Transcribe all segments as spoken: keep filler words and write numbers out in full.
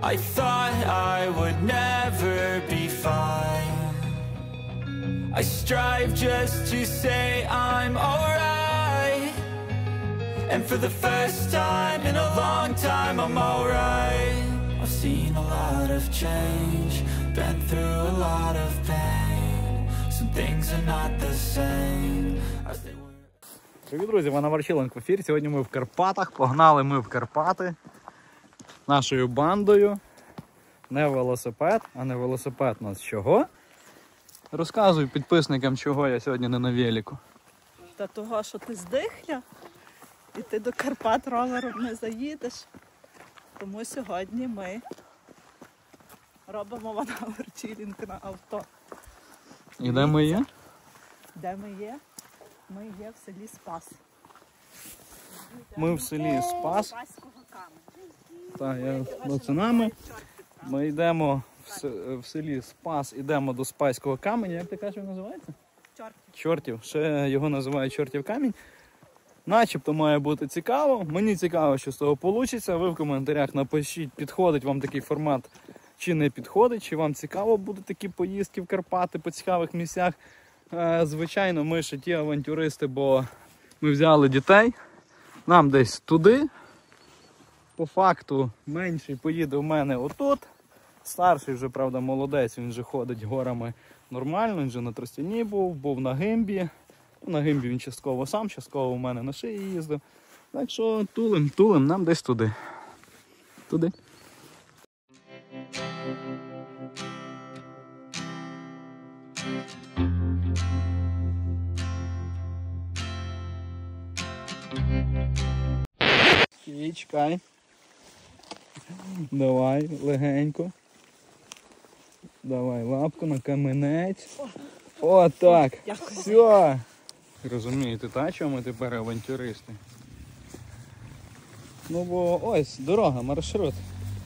I thought I would never be fine. I strive just to say I'm alright. And for the first time in a long time, I'm alright. I've seen a lot of change, been through a lot of pain. Some things are not the same as they were. Привіт, друзі! Вона Варчилинг в ефірі. Сьогодні ми в Карпатах. Погнали ми в Карпати нашою бандою. Не велосипед, а не велосипед нас чого? Розказуй підписникам, чого я сьогодні не на велику. Та того, що ти здихля і ти до Карпат ровером не заїдеш. Тому сьогодні ми робимо One Hour Chilling на авто. І де ми є? Де ми є? Ми є в селі Спас. Ми в селі Спас. Так, я пацанами. Ми йдемо в селі Спас, йдемо до Спаського каменя. Як ти кажеш, він називається? Чортів. Чортів. Ще його називають Чортів камінь. Начебто має бути цікаво. Мені цікаво, що з того вийде. Ви в коментарях напишіть, підходить вам такий формат чи не підходить. Чи вам цікаво будуть такі поїздки в Карпати по цікавих місцях. Звичайно, ми ще ті авантюристи, бо ми взяли дітей, нам десь туди, по факту менший поїде в мене отут, старший вже, правда, молодець, він же ходить горами нормально, він же на Тростяні був, був на гимбі, на гимбі він частково сам, частково в мене на шиї їздив, так що тулим, тулим, нам десь туди, туди. І чекай. Давай, легенько. Давай лапку на каменець. О, так. Все. Розумієте, та, чому ми тепер авантюристи? Ну, бо ось дорога, маршрут.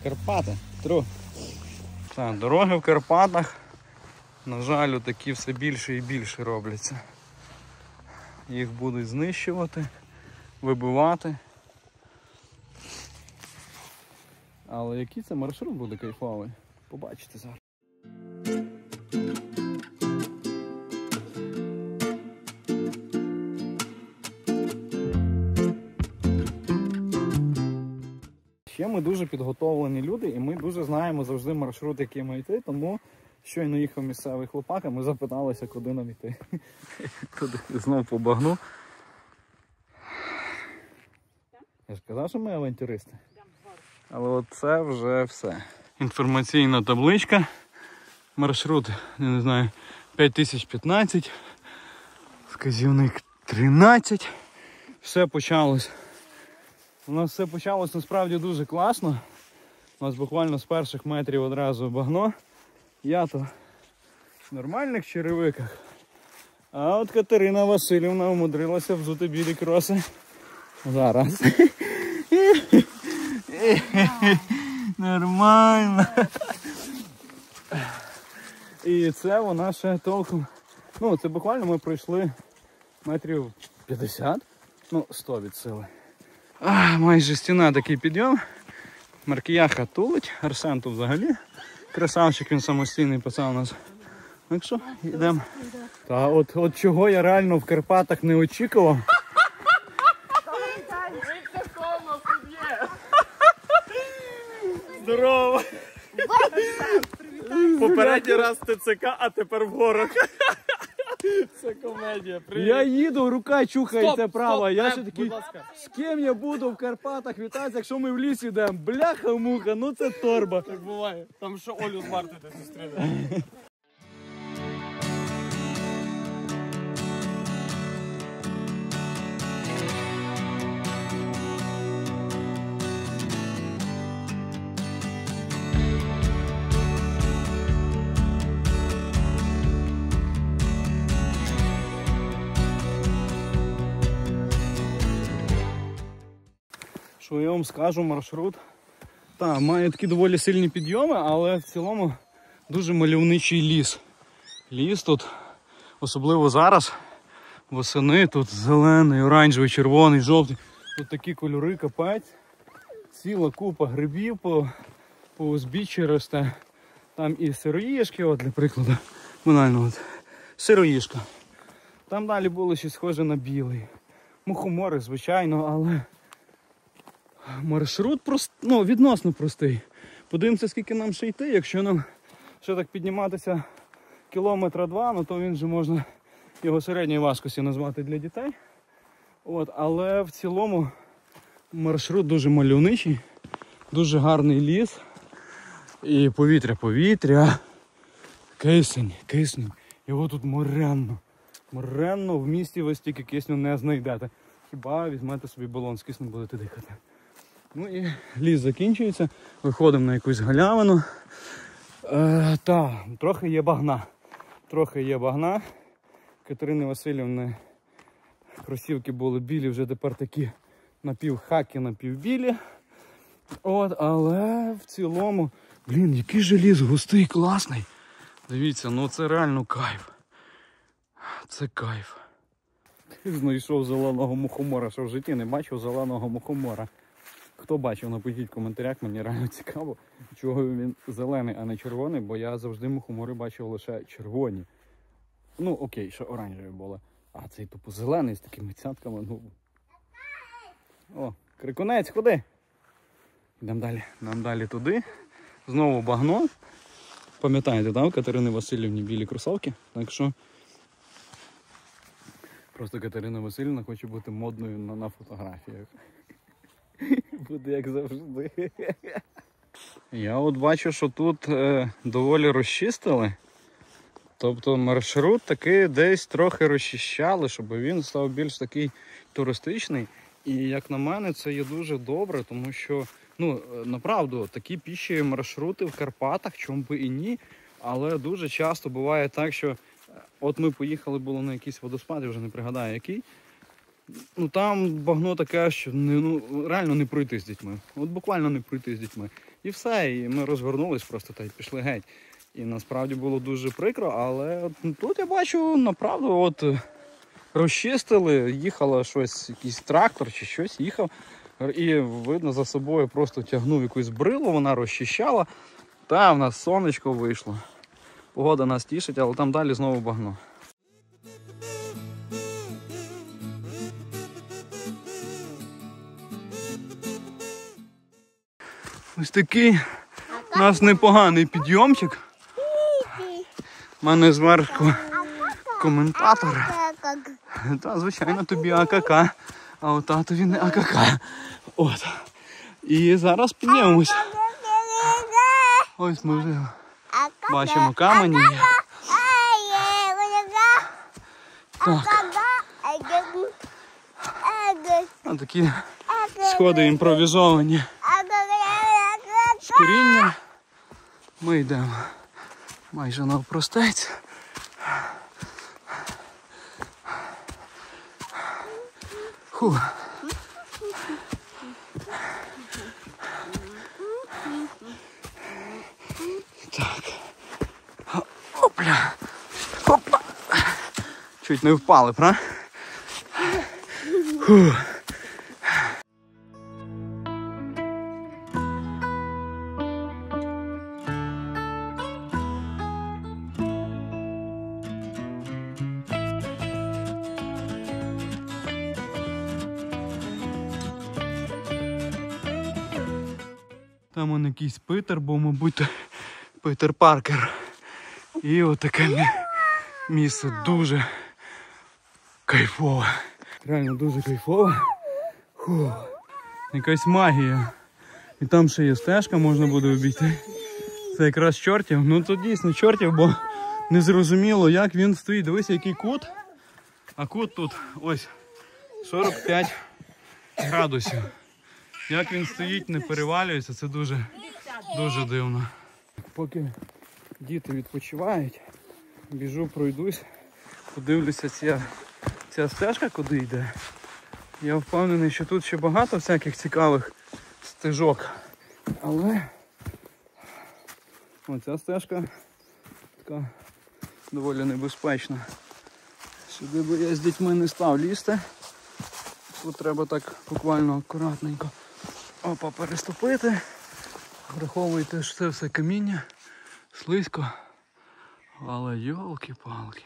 Карпати. Тру. Так, дороги в Карпатах, на жаль, такі все більше і більше робляться. Їх будуть знищувати, вибивати. Але який це маршрут буде кайфовий, побачите зараз. Ще ми дуже підготовлені люди і ми дуже знаємо завжди маршрут, який ми йти, тому щойно їхав місцевий хлопак, а ми запиталися, куди нам йти. Туди знов по багну. Я ж казав, що ми авантюристи. Але оце вже все. Інформаційна табличка. Маршрут, я не знаю, п'ять тисяч п'ятнадцять. Вказівник тринадцять. Все почалось. У нас все почалось насправді дуже класно. У нас буквально з перших метрів одразу багно. Я то в нормальних черевиках. А от Катерина Василівна умудрилася взути білі кроси. Зараз. Нормально. І це вона ще толком. Ну, це буквально ми пройшли метрів п'ятдесят. Ну, сто від сили. А, майже стіна, такий підйом. Маркіяха тулить. Арсен тут взагалі. Красавчик, він самостійний пацан у нас. Так що, йдемо. Та от, от чого я реально в Карпатах не очікував. Здорово! Попередній раз ТЦК, а тепер в горах. Це комедія. Привіт. Я їду, рука чухається права. Я ще такий, з ким я буду в Карпатах вітатися, якщо ми в ліс йдемо. Бляха-муха, ну це торба. Так буває. Там ще Олю з варти десь зустріне. що я вам скажу, маршрут та, має такі доволі сильні підйоми, але в цілому дуже мальовничий ліс. Ліс тут, особливо зараз, восени, тут зелений, оранжевий, червоний, жовтий. Тут такі кольори, капець. Ціла купа грибів по, по узбіччі росте. Там і сироїжки, от для прикладу, банально от, сироїжка. Там далі було щось схоже на білий. Мухомори, звичайно, але маршрут прост... ну, відносно простий. Подивимося, скільки нам ще йти. Якщо нам ще так підніматися кілометра два, ну, то він же можна його середньої важкості назвати для дітей. От, але в цілому маршрут дуже мальовничий, дуже гарний ліс. І повітря, повітря, кисень, кисень. Його тут моренно. Моренно, в місті ви стільки кисню не знайдете. Хіба візьмете собі балон, з киснем будете дихати. Ну і ліс закінчується, виходимо на якусь галявину. Е, та, трохи є багна. Трохи є багна. Катерини Василівни кросівки були білі, вже тепер такі напівхаки, напівбілі. От, але в цілому, блін, який же ліс густий, класний. Дивіться, ну це реально кайф. Це кайф. Знайшов зеленого мухомора, що в житті не бачив зеленого мухомора. Хто бачив, напишіть в коментарях, мені реально цікаво, чого він зелений, а не червоний, бо я завжди мухомори бачив лише червоні. Ну окей, ще оранжеві були. А цей тупо зелений з такими цятками. Ну... О, крикунець, ходи! Йдемо далі. Нам далі туди. Знову багно. Пам'ятаєте, там Катерини Васильівні білі кросовки. Так що... Просто Катерина Васильівна хоче бути модною на, на фотографіях. Буде як завжди. Я от бачу, що тут е, доволі розчистили. Тобто маршрут таки десь трохи розчищали, щоб він став більш такий туристичний. І як на мене це є дуже добре, тому що, ну, направду, такі піші маршрути в Карпатах, чому би і ні, але дуже часто буває так, що от ми поїхали було на якийсь водоспад, я вже не пригадаю який. Ну там багно таке, що не, ну, реально не пройти з дітьми. От буквально не пройти з дітьми. І все, і ми розгорнулись просто та й пішли геть. І насправді було дуже прикро, але от, тут я бачу, направду, от розчистили, їхало щось, якийсь трактор чи щось, їхав. І видно за собою просто тягнув якусь брилу, вона розчищала. Та в нас сонечко вийшло. Погода нас тішить, але там далі знову багно. Ось такий у нас непоганий підйомчик. У мене зверху коментатор. Та, звичайно, тобі АКК, а у татові не АКК. От. І зараз піднімемось. Ось ми вже... Бачимо камені. Так. Ось такі сходи імпровізовані. З коріння. Ми йдемо майже навпростець. Ху. Так. Опля. Опа. Чуть не впали, правда? Фу. Там он якийсь Питер, бо, мабуть, Питер Паркер. І отаке місце дуже кайфове. Реально дуже кайфове. Фу. Якась магія. І там ще є стежка, можна буде обійти. Це якраз чортів. Ну тут дійсно чортів, бо незрозуміло, як він стоїть. Дивися, який кут. А кут тут ось сорок п'ять градусів. Як він стоїть, не перевалюється, це дуже, дуже дивно. Поки діти відпочивають, біжу, пройдусь, подивлюся ця, ця стежка, куди йде. Я впевнений, що тут ще багато всяких цікавих стежок. Але оця стежка така доволі небезпечна. Сюди бо я з дітьми не став лізти. Тут треба так буквально акуратненько опа переступити. Враховуйте, що це все каміння, слизько. Але йолки-палки,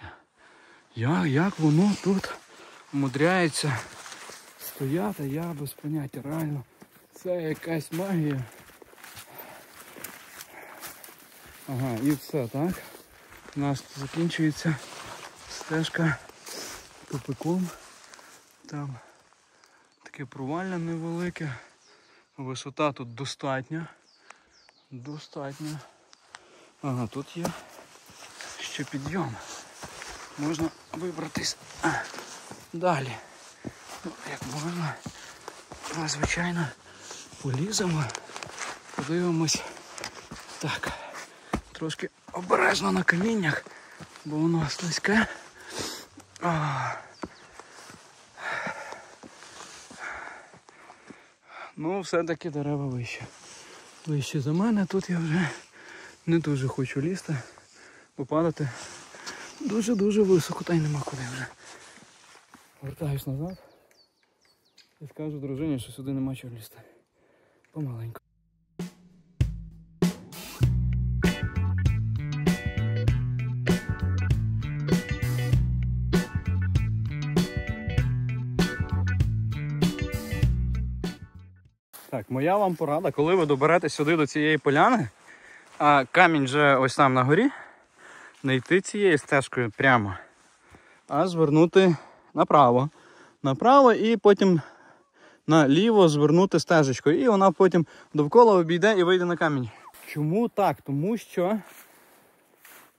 як, як воно тут умудряється стояти, я без поняття, реально. Це якась магія. Ага, і все, так? У нас закінчується стежка тупиком. Там таке провалля невелике. Висота тут достатня. Достатня. Ага, тут є ще підйом. Можна вибратись далі. Як можна, ми, звичайно, поліземо, подивимось так. Трошки обережно на каміннях, бо воно слизьке. О. Ну, все-таки дерева вище. Вище за мене, тут я вже не дуже хочу лізти, бо падати дуже-дуже високо, та й нема куди вже. Вертаюсь назад. І скажу дружині, що сюди нема чого лізти. Помаленьку. Так, моя вам порада, коли ви доберетесь сюди до цієї поляни, а камінь вже ось там на горі, не йти цією стежкою прямо, а звернути направо. Направо і потім наліво звернути стежечкою, і вона потім довкола обійде і вийде на камінь. Чому так? Тому що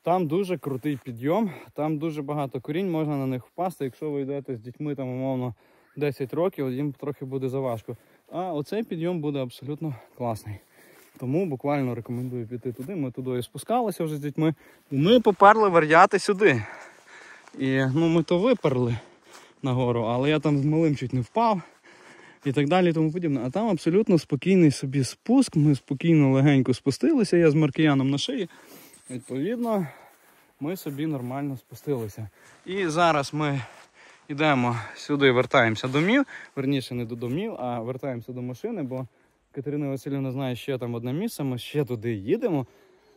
там дуже крутий підйом, там дуже багато корінь, можна на них впасти. Якщо ви йдете з дітьми там умовно десять років, їм трохи буде заважко. А оцей підйом буде абсолютно класний. Тому буквально рекомендую піти туди. Ми туди і спускалися вже з дітьми. Ми поперли вар'яти сюди. І ну, ми то виперли нагору, але я там з малим чуть не впав. І так далі, і тому подібне. А там абсолютно спокійний собі спуск. Ми спокійно, легенько спустилися. Я з Маркіяном на шиї. Відповідно, ми собі нормально спустилися. І зараз ми йдемо сюди, вертаємося до домів. Верніше, не до домів, а вертаємося до машини, бо Катерина Василівна знає, що там одне місце. Ми ще туди їдемо.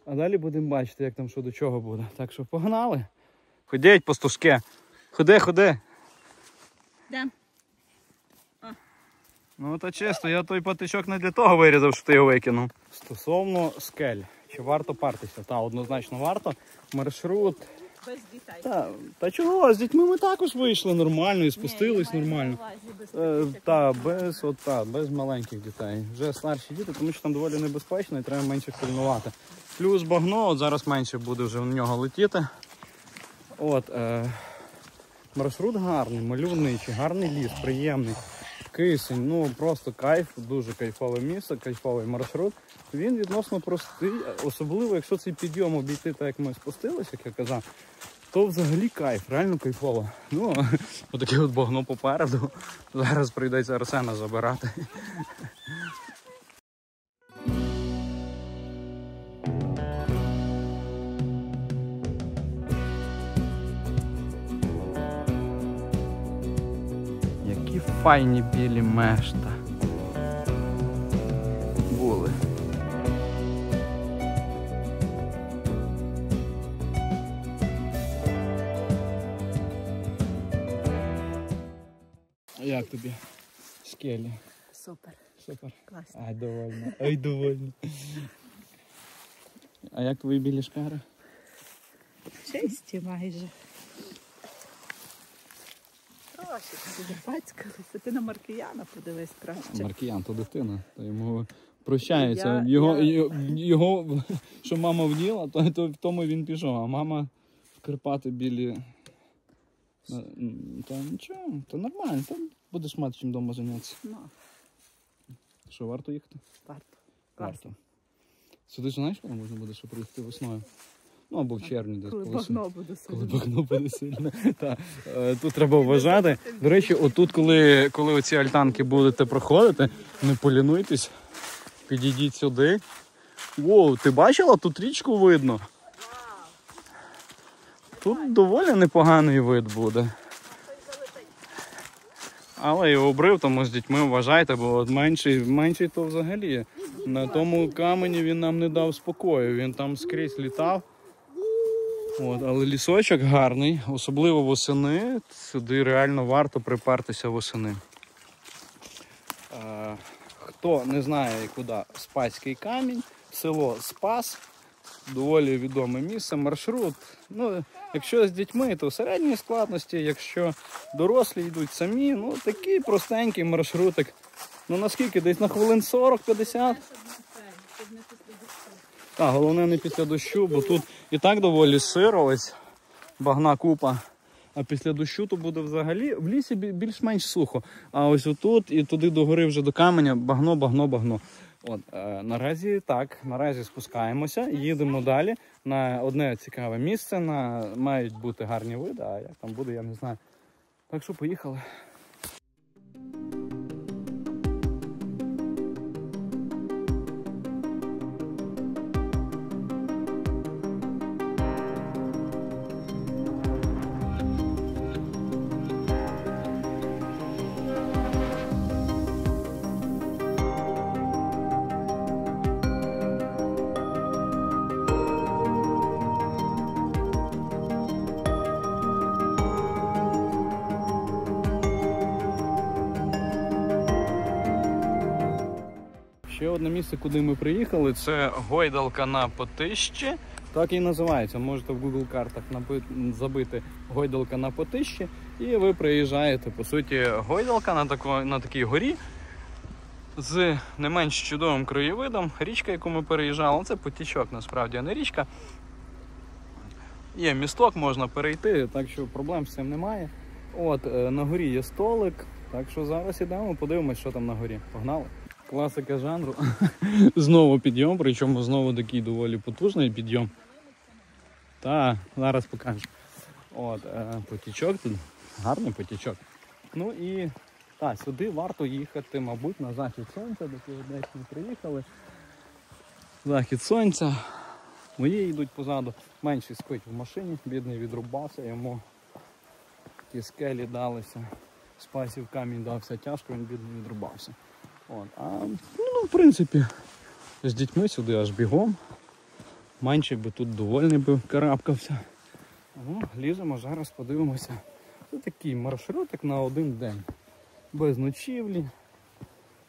А далі будемо бачити, як там що до чого буде. Так що погнали. Ходіть, пастушки. Ходи, ходи. Да. Ну то чисто, я той потічок не для того вирізав, що ти його викинув. Стосовно скель, чи варто партися? Та, однозначно варто. Маршрут... Без дітей. Та, та чого, з дітьми ми також вийшли нормально і спустились не, нормально. Увазі, без та, без, от, та, без маленьких дітей. Вже старші діти, тому що там доволі небезпечно і треба менше пильнувати. Плюс багно, от зараз менше буде вже в нього летіти. От, е, маршрут гарний, мальовничий, гарний ліс, приємний. Кисень, ну просто кайф, дуже кайфове місце, кайфовий маршрут. Він відносно простий, особливо якщо цей підйом обійти, так як ми спустилися, як я казав, то взагалі кайф, реально кайфово. Ну, отаке от багно попереду, зараз прийдеться Арсена забирати. Файні білі мешта були. Як тобі скелі? Супер. Супер. Класно. Ай, довольна. Ай, довольна. А як твої білі шкари? Чисті майже. Ти на Маркіяна подивись краще. Маркіян то дитина, то йому прощається. Я, його, я... його, що мама вділа, то, то в тому він пішов. А мама в Карпати білі. Та нічого, то нормально, то будеш мати чим вдома зайнятися. No. Що, варто їхати? Варто. Варто. Сюди ж знаєш, коли можна буде ще приїхати весною? Ну, або в червні десь. Коли багно буде сильно. Коли багно буде сильно. Тут треба вважати. До речі, отут, коли, коли оці альтанки будете проходити, не полінуйтесь, Підійдіть сюди. Воу, ти бачила? Тут річку видно. Тут доволі непоганий вид буде. Але його обрив, тому з дітьми вважайте, бо от менший, менший то взагалі. На тому камені він нам не дав спокою, він там скрізь літав. От, але лісочок гарний, особливо восени, сюди реально варто припертися восени. Е, хто не знає куди, Спаський камінь, село Спас, доволі відоме місце, маршрут. Ну, якщо з дітьми, то в середній складності, якщо дорослі йдуть самі, ну такий простенький маршрутик. Ну наскільки, десь на хвилин сорок-п'ятдесят? Так, головне не після дощу, бо тут і так доволі сиро, ось багна купа, а після дощу то буде взагалі, в лісі більш-менш сухо, а ось отут і туди догори вже до каменя, багно, багно, багно. От, е, наразі так, наразі спускаємося, їдемо далі на одне цікаве місце, на, мають бути гарні види, а як там буде, я не знаю. Так що поїхали. Ще одне місце, куди ми приїхали, це Гойдалка на потічі. Так і називається. Можете в Google картах забити Гойдалка на потічі, і ви приїжджаєте. По суті, гойдалка на, тако, на такій горі з не менш чудовим краєвидом. Річка, яку ми переїжджали, це Потічок, насправді, а не річка. Є місток, можна перейти, так що проблем з цим немає. От, на горі є столик, так що зараз ідемо, подивимось, що там на горі. Погнали! Класика жанру. Знову підйом, причому знову такий доволі потужний підйом. Та, зараз покажу. От, е, потічок тут, гарний потічок. Ну і та, сюди варто їхати, мабуть, на захід сонця, до півдня ми приїхали. Захід сонця. Мої йдуть позаду. Менший спить в машині, бідний відрубався, йому ті скелі далися. Спасів камінь дався тяжко, він бідний відрубався. От, а, ну, в принципі, з дітьми сюди аж бігом. Менший би тут довольний би карабкався. Ну, ліземо, зараз подивимося. Це такий маршрутик на один день. Без ночівлі.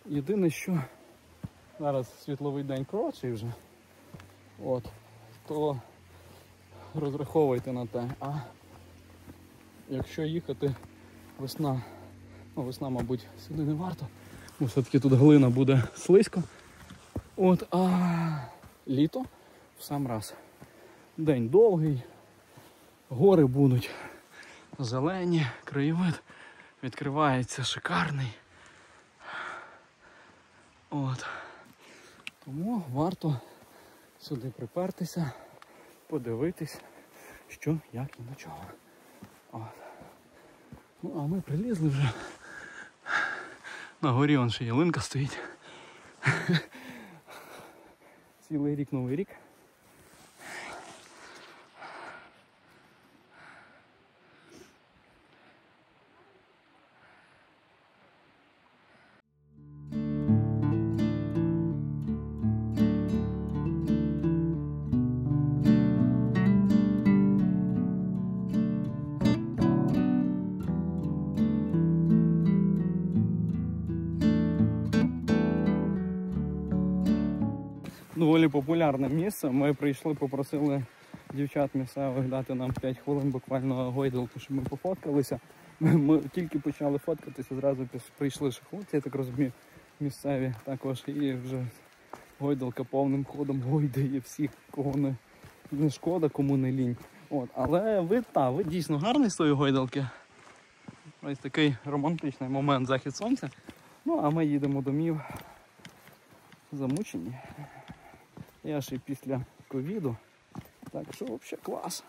Єдине, що зараз світловий день коротший вже. От, то розраховуйте на те. А якщо їхати весна, ну весна, мабуть, сюди не варто. Все-таки тут глина буде слизько. От, а літо в сам раз. День довгий, гори будуть зелені, краєвид відкривається шикарний. От. Тому варто сюди припертися, подивитись, що, як і до чого. От. Ну, а ми прилізли вже. На горі вон ще ялинка стоїть. Цілий рік новий рік. Доволі популярне місце. Ми прийшли, попросили дівчат місцевих дати нам п'ять хвилин буквально гойдалку, щоб ми пофоткалися. Ми тільки почали фоткатися, зразу прийшли хлопці, я так розумію, місцеві також. І вже гойдалка повним ходом гойдає всіх, кого не, не шкода, кому не лінь. От, але ви, та, ви дійсно гарний з тої гойдалки. Ось такий романтичний момент захід сонця. Ну, а ми їдемо домів замучені. Я ще після ковіду, так що взагалі клас.